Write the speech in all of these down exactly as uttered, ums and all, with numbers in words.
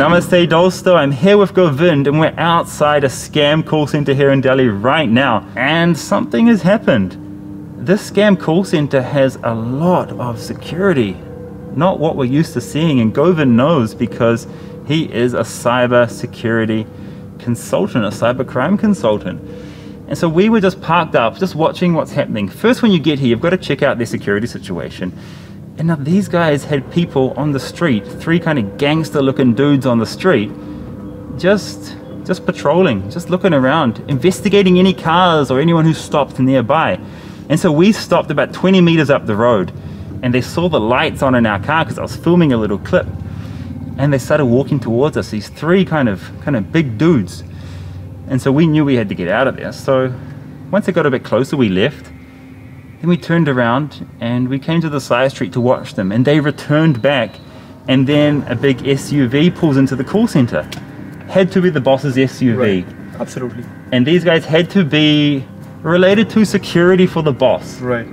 Namaste Dosto, I'm here with Govind and we're outside a scam call center here in Delhi right now, and something has happened. This scam call center has a lot of security, not what we're used to seeing, and Govind knows because he is a cyber security consultant, a cyber crime consultant. And so we were just parked up, just watching what's happening. First, when you get here, you've got to check out their security situation. And now these guys had people on the street, three kind of gangster looking dudes on the street, just, just patrolling, just looking around, investigating any cars or anyone who stopped nearby. And so we stopped about twenty meters up the road, and they saw the lights on in our car because I was filming a little clip, and they started walking towards us, these three kind of, kind of big dudes. And so we knew we had to get out of there. So once it got a bit closer, we left. Then we turned around and we came to the side street to watch them, and they returned back. And then a big S U V pulls into the call center. Had to be the boss's S U V. Right. Absolutely. And these guys had to be related to security for the boss. Right.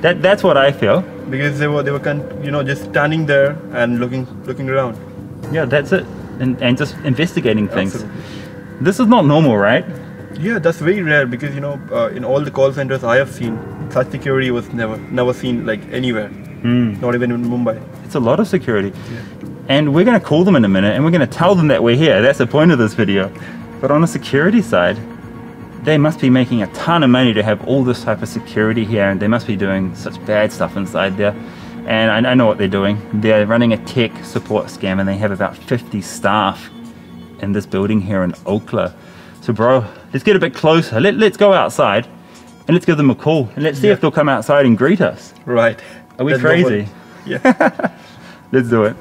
That that's what I feel. Because they were they were you know just standing there and looking looking around. Yeah, that's it. And and just investigating things. Absolutely. This is not normal, right? Yeah, that's very rare because, you know, uh, in all the call centers I have seen, such security was never never seen like anywhere, mm. Not even in Mumbai. It's a lot of security. Yeah. And we're going to call them in a minute and we're going to tell them that we're here. That's the point of this video. But on the security side, they must be making a ton of money to have all this type of security here, and they must be doing such bad stuff inside there. And I, I know what they're doing. They're running a tech support scam, and they have about fifty staff. In this building here in Okhla. So bro, let's get a bit closer. Let, let's go outside and let's give them a call and let's see yeah. if they'll come outside and greet us. Right. Are we That's crazy? Yeah. Let's do it.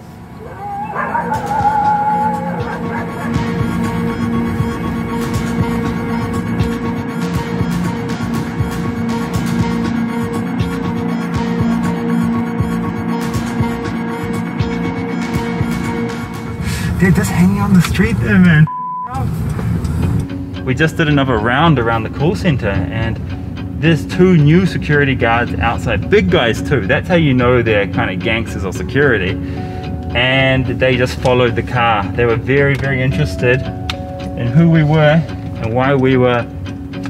Dude, just hanging on the street there, man. We just did another round around the call center, and there's two new security guards outside. Big guys too. That's how you know they're kind of gangsters or security. And they just followed the car. They were very, very interested in who we were and why we were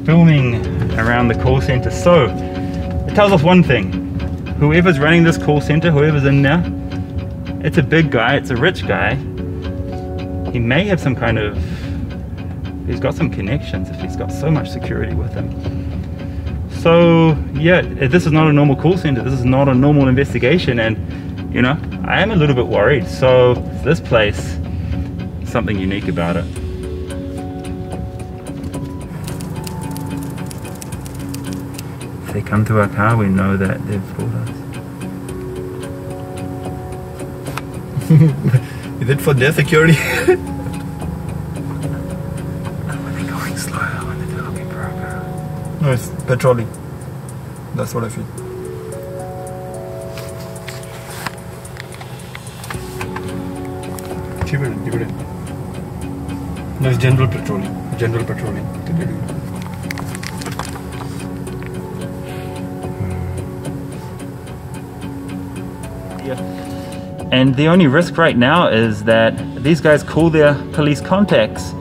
filming around the call center. So it tells us one thing. Whoever's running this call center, whoever's in there, it's a big guy, it's a rich guy. He may have some kind of, he's got some connections if he's got so much security with him. So yeah, this is not a normal call center. This is not a normal investigation. And you know, I am a little bit worried. So this place, something unique about it. If they come to our car, we know that they've fooled us. Is it for their security? Are they going slow? Are they looking for a car? No, it's patrolling. That's what I feel. Keep it in, keep it in. No, it's general patrolling. General patrolling. Yeah. And the only risk right now is that these guys call their police contacts,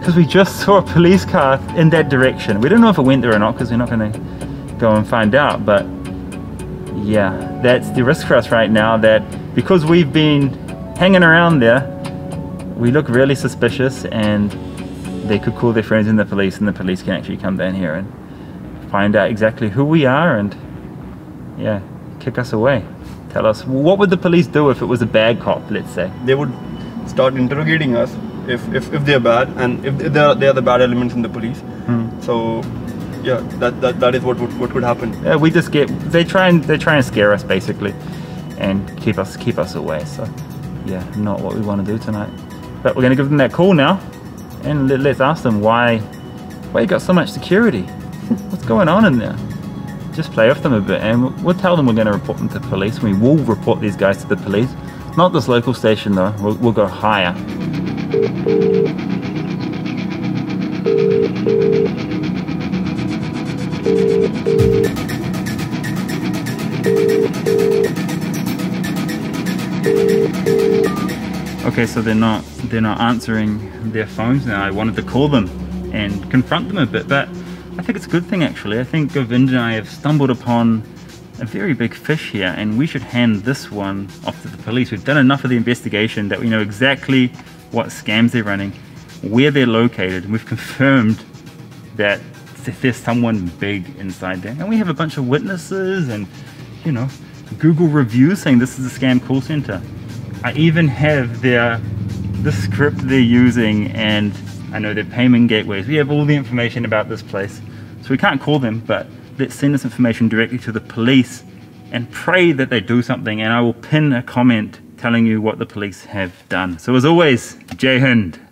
because we just saw a police car in that direction. We don't know if it went there or not, because we're not going to go and find out. But yeah, that's the risk for us right now, that because we've been hanging around there, we look really suspicious, and they could call their friends in the police, and the police can actually come down here and find out exactly who we are and yeah, kick us away. Tell us, what would the police do if it was a bad cop, let's say? They would start interrogating us if, if, if they're bad, and if they're, they're the bad elements in the police. Mm. So yeah, that, that, that is what, what, what could happen. Yeah, we just get, they try and, they try and scare us basically, and keep us, keep us away. So yeah, not what we want to do tonight. But we're going to give them that call now, and let, let's ask them why, why you got so much security? What's going on in there? Just play off them a bit, and we'll tell them we're going to report them to police. We will report these guys to the police. Not this local station though, we'll, we'll go higher. Okay, so they're not they're not answering their phones now. I wanted to call them and confront them a bit, but I think it's a good thing actually. I think Govind and I have stumbled upon a very big fish here, and we should hand this one off to the police. We've done enough of the investigation that we know exactly what scams they're running, where they're located, and we've confirmed that there's someone big inside there. And we have a bunch of witnesses and, you know, Google reviews saying this is a scam call center. I even have their, the script they're using, and I know their payment gateways. We have all the information about this place. So we can't call them, but let's send this information directly to the police and pray that they do something, and I will pin a comment telling you what the police have done. So as always, Jai Hind.